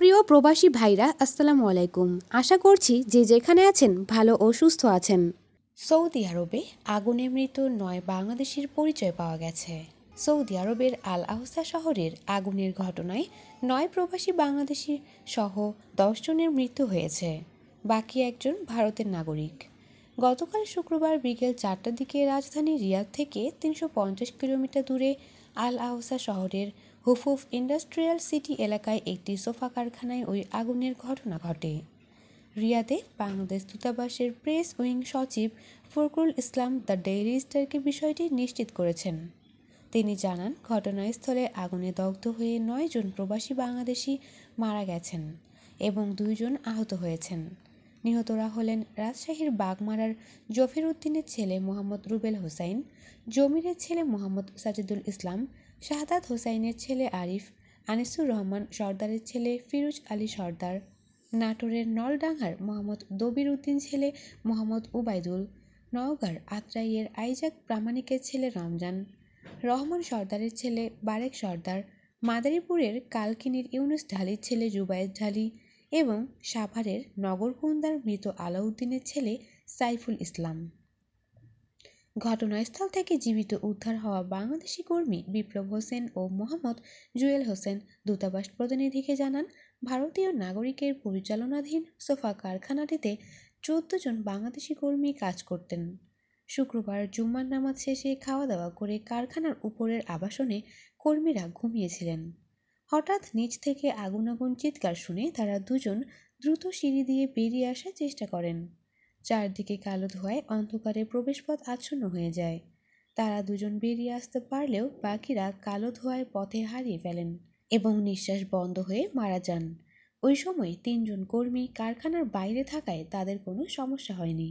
প্রিয় প্রবাসী ভাইরা, আসসালামু আলাইকুম। আশা করছি যে যেখানে আছেন ভালো ও সুস্থ আছেন। সৌদি আরবে আগুনে মৃত 9 বাংলাদেশির পরিচয় পাওয়া গেছে। সৌদি আরবের আল আহসা শহরের আগুনের ঘটনায় 9 প্রবাসী বাংলাদেশি সহ 10 জনের মৃত্যু হয়েছে, বাকি একজন ভারতের নাগরিক। গতকাল শুক্রবার বিকেল 4টার দিকে রাজধানী রিয়াদ থেকে 350 কিলোমিটার দূরে আল আহসা শহরের হুফুফ ইন্ডাস্ট্রিয়াল সিটি এলাকায় একটি সোফা কারখানায় ওই আগুনের ঘটনা ঘটে। রিয়াদে বাংলাদেশ দূতাবাসের প্রেস উইং সচিব ফরকুল ইসলাম দ্য ডেইলি স্টারকে বিষয়টি নিশ্চিত করেছেন। তিনি জানান, ঘটনাস্থলে আগুনে দগ্ধ হয়ে 9 জন প্রবাসী বাংলাদেশি মারা গেছেন এবং 2 জন আহত হয়েছেন। নিহতরা হলেন রাজশাহীর বাগমারার জফিরউদ্দিনের ছেলে মুহাম্মদ রুবেল হোসাইন, জমিরের ছেলে মোহাম্মদ সাজিদুল ইসলাম, শাহাদাত হোসাইনের ছেলে আরিফ, আনিসুর রহমান সর্দারের ছেলে ফিরোজ আলী সর্দার, নাটোরের নলডাঙ্গার মোহাম্মদ দবিরুদ্দিন ছেলে মোহাম্মদ উবাইদুল, নওগাঁর আত্রাইয়ের আইজাক প্রামাণিকের ছেলে রমজান রহমান সর্দারের ছেলে বারেক সর্দার, মাদারীপুরের কালকিনির ইউনুস ঢালির ছেলে জুবায়ের ঢালি এবং সাভারের নগরকুন্দার মৃত আলাউদ্দিনের ছেলে সাইফুল ইসলাম। ঘটনাস্থল থেকে জীবিত উদ্ধার হওয়া বাংলাদেশি কর্মী বিপ্লব হোসেন ও মোহাম্মদ জুয়েল হোসেন দূতাবাস প্রতিনিধিকে জানান, ভারতীয় নাগরিকের পরিচালনাধীন সোফা কারখানাটিতে 14 জন বাংলাদেশি কর্মী কাজ করতেন। শুক্রবার জুম্মার নামাজ শেষে খাওয়া দাওয়া করে কারখানার উপরের আবাসনে কর্মীরা ঘুমিয়েছিলেন। হঠাৎ নিচ থেকে আগুন চিৎকার শুনে তারা 2 জন দ্রুত সিঁড়ি দিয়ে বেরিয়ে আসার চেষ্টা করেন। চারদিকে কালো ধোঁয়ায় অন্ধকারে প্রবেশপথ আচ্ছন্ন হয়ে যায়। তারা 2 জন বেরিয়ে আসতে পারলেও বাকিরা কালো ধোঁয়ায় পথে হারিয়ে ফেলেন এবং নিঃশ্বাস বন্ধ হয়ে মারা যান। ওই সময় 3 জন কর্মী কারখানার বাইরে থাকায় তাদের কোনো সমস্যা হয়নি।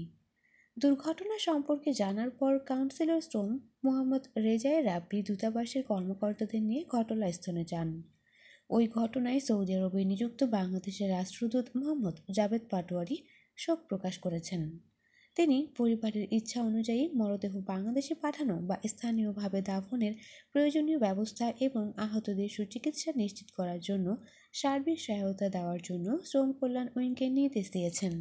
দুর্ঘটনা সম্পর্কে জানার পর কাউন্সিলর স্টোন মোহাম্মদ রেজায়ে রাব্বি দূতাবাসের কর্মকর্তাদের নিয়ে ঘটনাস্থলে যান। ওই ঘটনায় সৌদি আরবে নিযুক্ত বাংলাদেশের রাষ্ট্রদূত মোহাম্মদ জাবেদ পাটোয়ারি শোক প্রকাশ করেছেন। তিনি পরিবারের ইচ্ছা অনুযায়ী মরদেহ বাংলাদেশে পাঠানো বা স্থানীয়ভাবে দাফনের প্রয়োজনীয় ব্যবস্থা এবং আহতদের সুচিকিৎসা নিশ্চিত করার জন্য সার্বিক সহায়তা দেওয়ার জন্য শ্রম কল্যাণ উইংকে নির্দেশ দিয়েছেন।